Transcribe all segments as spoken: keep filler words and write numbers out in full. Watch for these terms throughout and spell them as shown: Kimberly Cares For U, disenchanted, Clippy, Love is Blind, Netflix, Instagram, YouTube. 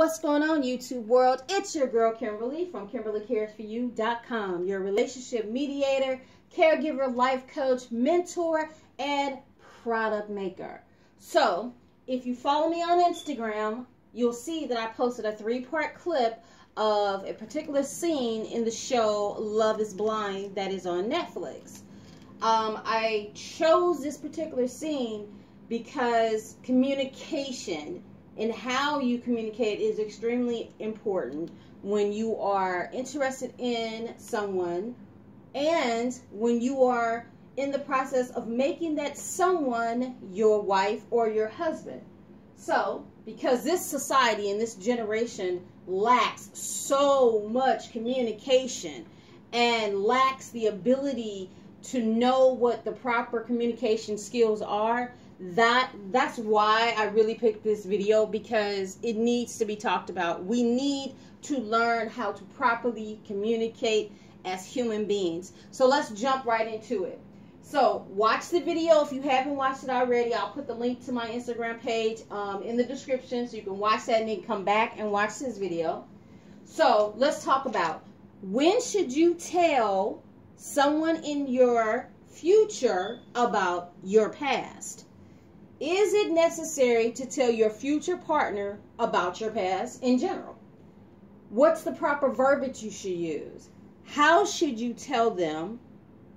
What's going on, YouTube world? It's your girl Kimberly from Kimberly Cares For You dot com, your relationship mediator, caregiver, life coach, mentor, and product maker. So if you follow me on Instagram, you'll see that I posted a three-part clip of a particular scene in the show Love is Blind that is on Netflix. Um, I chose this particular scene because communication and how you communicate is extremely important when you are interested in someone and when you are in the process of making that someone your wife or your husband. So, because this society and this generation lacks so much communication and lacks the ability to know what the proper communication skills are, that that's why I really picked this video, because it needs to be talked about. We need to learn how to properly communicate as human beings. So let's jump right into it. So watch the video if you haven't watched it already. I'll put the link to my Instagram page um, in the description, so you can watch that and then come back and watch this video. So let's talk about, when should you tell someone in your future about your past? Is it necessary to tell your future partner about your past in general? What's the proper verbiage you should use? How should you tell them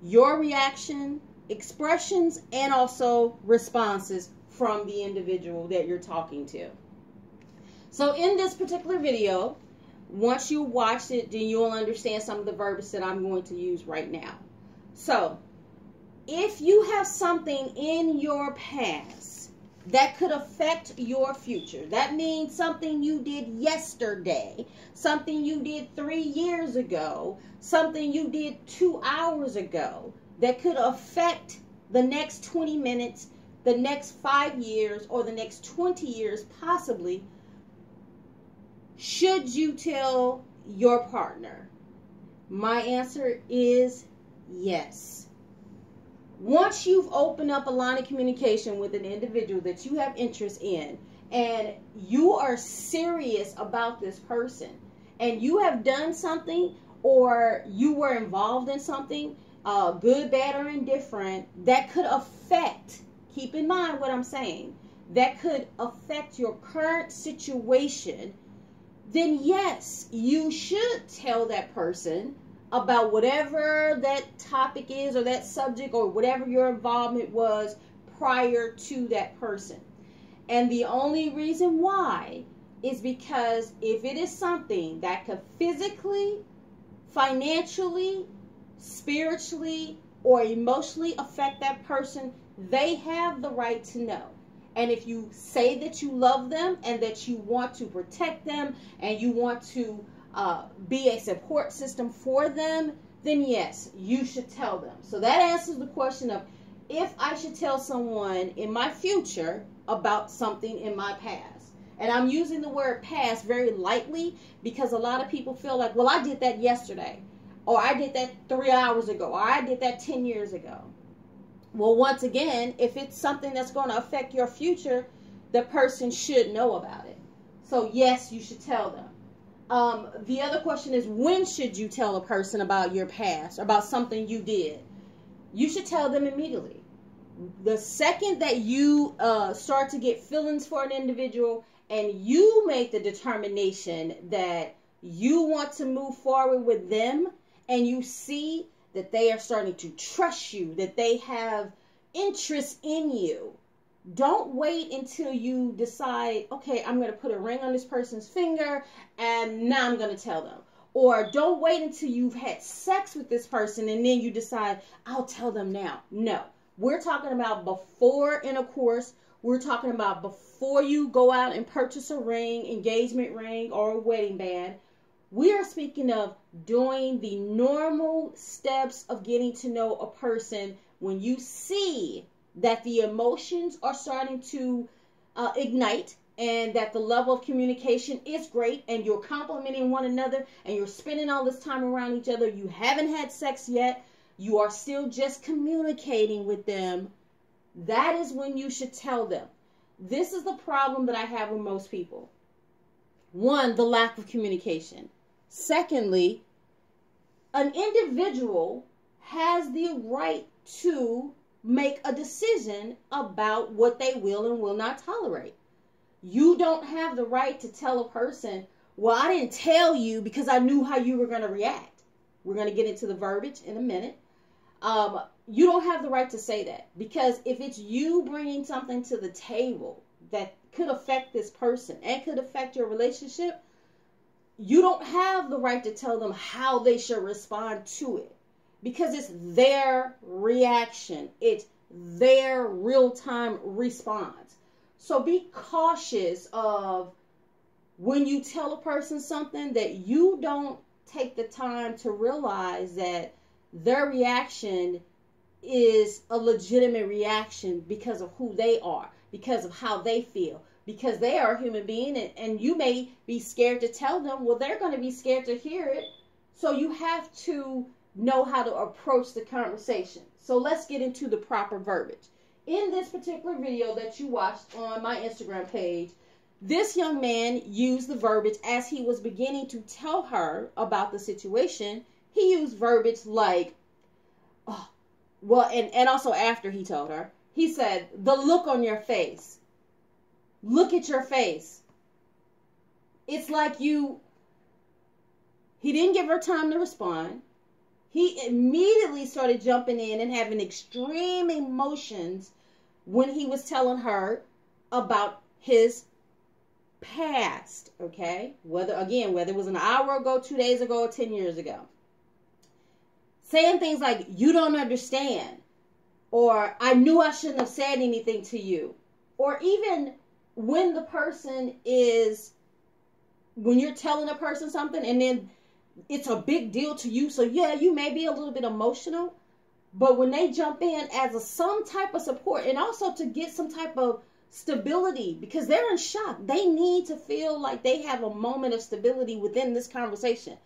your reaction, expressions, and also responses from the individual that you're talking to? So in this particular video, once you watch it, then you'll understand some of the verbiage that I'm going to use right now. So if you have something in your past that could affect your future, that means something you did yesterday, something you did three years ago, something you did two hours ago, that could affect the next twenty minutes, the next five years, or the next twenty years possibly, should you tell your partner? My answer is yes. Once you've opened up a line of communication with an individual that you have interest in, and you are serious about this person, and you have done something, or you were involved in something, uh, good, bad, or indifferent, that could affect, keep in mind what I'm saying, that could affect your current situation, then yes, you should tell that person about whatever that topic is, or that subject, or whatever your involvement was prior to that person. And the only reason why is because if it is something that could physically, financially, spiritually, or emotionally affect that person, they have the right to know. And if you say that you love them and that you want to protect them and you want to Uh, be a support system for them, then yes, you should tell them. So that answers the question of, if I should tell someone in my future about something in my past. And I'm using the word past very lightly, because a lot of people feel like, well, I did that yesterday, or I did that three hours ago, or I did that ten years ago. Well, once again, if it's something that's going to affect your future, the person should know about it. So yes, you should tell them. Um, the other question is, when should you tell a person about your past, about something you did? You should tell them immediately. The second that you uh, start to get feelings for an individual and you make the determination that you want to move forward with them, and you see that they are starting to trust you, that they have interest in you, don't wait until you decide, okay, I'm going to put a ring on this person's finger and now I'm going to tell them. Or don't wait until you've had sex with this person and then you decide, I'll tell them now. No, we're talking about before intercourse. We're talking about before you go out and purchase a ring, engagement ring, or a wedding band. We are speaking of doing the normal steps of getting to know a person when you see that the emotions are starting to uh, ignite, and that the level of communication is great, and you're complimenting one another, and you're spending all this time around each other. You haven't had sex yet. You are still just communicating with them. That is when you should tell them. This is the problem that I have with most people. One, the lack of communication. Secondly, an individual has the right to make a decision about what they will and will not tolerate. You don't have the right to tell a person, well, I didn't tell you because I knew how you were going to react. We're going to get into the verbiage in a minute. Um, you don't have the right to say that, because if it's you bringing something to the table that could affect this person and could affect your relationship, you don't have the right to tell them how they should respond to it, because it's their reaction. It's their real-time response. So be cautious of when you tell a person something that you don't take the time to realize that their reaction is a legitimate reaction because of who they are, because of how they feel, because they are a human being, and, and you may be scared to tell them. Well, they're going to be scared to hear it. So you have to know how to approach the conversation. So let's get into the proper verbiage. In this particular video that you watched on my Instagram page, this young man used the verbiage as he was beginning to tell her about the situation. He used verbiage like, oh, well, and, and also after he told her, he said, the look on your face. Look at your face. It's like you, he didn't give her time to respond. He immediately started jumping in and having extreme emotions when he was telling her about his past, okay? Whether, again, whether it was an hour ago, two days ago, or ten years ago. Saying things like, you don't understand, or I knew I shouldn't have said anything to you, or even when the person is, when you're telling a person something and then it's a big deal to you, so yeah, you may be a little bit emotional, but when they jump in as a, some type of support, and also to get some type of stability, because they're in shock. They need to feel like they have a moment of stability within this conversation.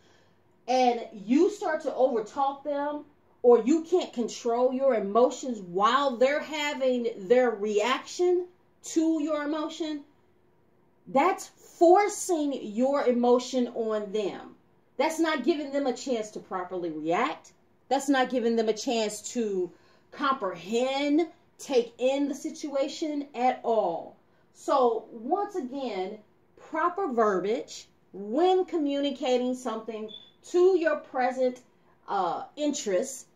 And you start to overtalk them, or you can't control your emotions while they're having their reaction to your emotion. That's forcing your emotion on them. That's not giving them a chance to properly react. That's not giving them a chance to comprehend, take in the situation at all. So once again, proper verbiage when communicating something to your present uh, interests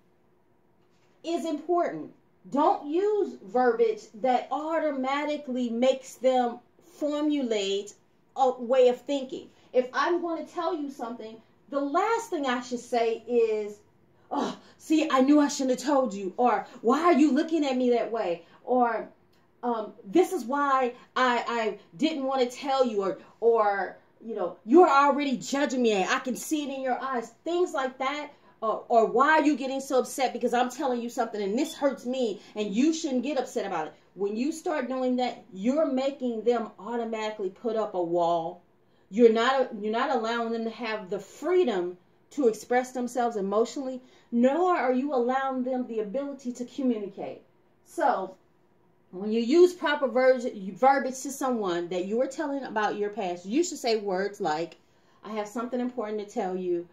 is important. Don't use verbiage that automatically makes them formulate a way of thinking. If I'm going to tell you something, the last thing I should say is, oh, see, I knew I shouldn't have told you, or why are you looking at me that way, or um, this is why I, I didn't want to tell you, or, or you know, you're already judging me, and I can see it in your eyes, things like that. Or, or why are you getting so upset because I'm telling you something and this hurts me and you shouldn't get upset about it. When you start doing that, you're making them automatically put up a wall. You're not, you're not allowing them to have the freedom to express themselves emotionally, nor are you allowing them the ability to communicate. So when you use proper verbiage, verbiage to someone that you are telling about your past, you should say words like, I have something important to tell you.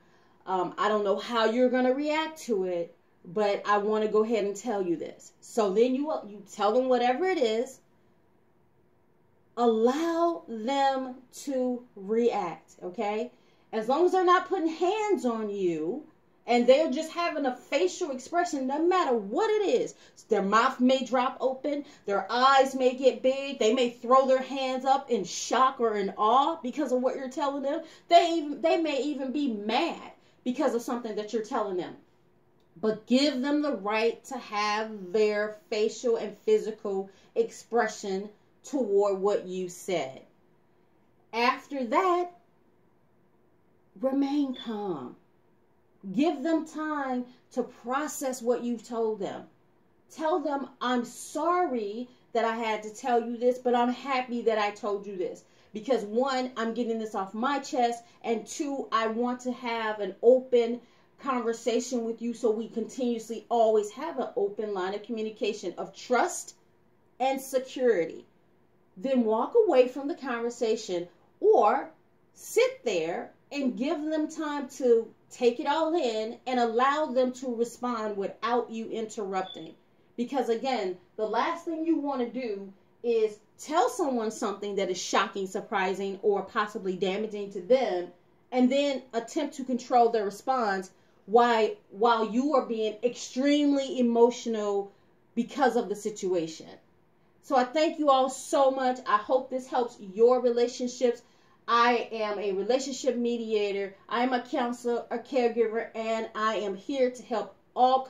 Um, I don't know how you're going to react to it, but I want to go ahead and tell you this. So then you, you tell them whatever it is. Allow them to react, okay? As long as they're not putting hands on you and they're just having a facial expression, no matter what it is. Their mouth may drop open. Their eyes may get big. They may throw their hands up in shock or in awe because of what you're telling them. They, even, they may even be mad because of something that you're telling them. But give them the right to have their facial and physical expression toward what you said. After that, remain calm. Give them time to process what you've told them. Tell them, I'm sorry that I had to tell you this, but I'm happy that I told you this. Because one, I'm getting this off my chest, and two, I want to have an open conversation with you so we continuously always have an open line of communication of trust and security. Then walk away from the conversation, or sit there and give them time to take it all in and allow them to respond without you interrupting. Because again, the last thing you want to do is tell someone something that is shocking, surprising, or possibly damaging to them, and then attempt to control their response while, while you are being extremely emotional because of the situation. So I thank you all so much. I hope this helps your relationships. I am a relationship mediator. I am a counselor, a caregiver, and I am here to help all